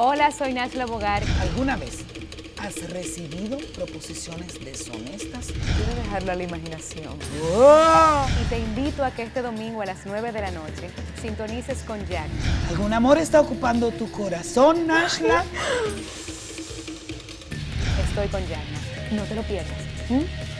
Hola, soy Nashla Bogart. ¿Alguna vez has recibido proposiciones deshonestas? Quiero dejarlo a la imaginación. ¡Oh! Y te invito a que este domingo a las 9 de la noche sintonices con Jack. ¿Algún amor está ocupando tu corazón, Nashla? Estoy con Jack. No te lo pierdas. ¿Mm?